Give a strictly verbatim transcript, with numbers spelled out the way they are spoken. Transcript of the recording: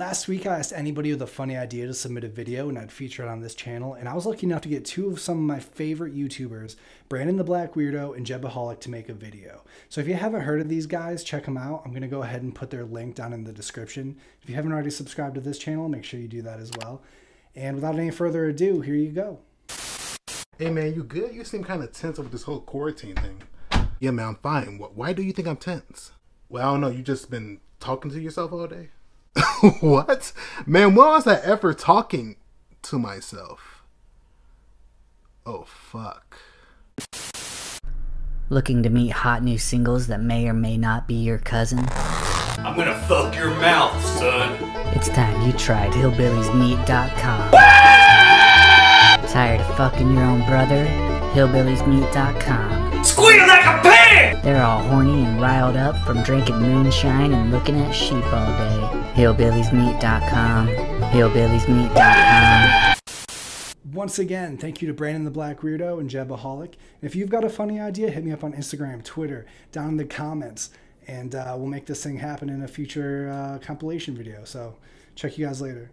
Last week, I asked anybody with a funny idea to submit a video and I'd feature it on this channel, and I was lucky enough to get two of some of my favorite YouTubers, Brandon the Black Weirdo and Jebaholic, to make a video. So if you haven't heard of these guys, check them out. I'm going to go ahead and put their link down in the description. If you haven't already subscribed to this channel, make sure you do that as well. And without any further ado, here you go. Hey man, you good? You seem kind of tense with this whole quarantine thing. Yeah man, I'm fine. Why do you think I'm tense? Well, I don't know. You just been talking to yourself all day? What? Man, when was I ever talking to myself? Oh, fuck. Looking to meet hot new singles that may or may not be your cousin? I'm gonna fuck your mouth, son. It's time you tried hillbillies meat dot com. Tired of fucking your own brother? hillbillies meat dot com. Squeal like a pig! They're all horny and riled up from drinking moonshine and looking at sheep all day. hillbillies meat dot com. hillbillies meat dot com. Once again, thank you to Brandon the Black Weirdo and Jebaholic. If you've got a funny idea, hit me up on Instagram, Twitter, down in the comments, and uh, we'll make this thing happen in a future uh, compilation video. So check you guys later.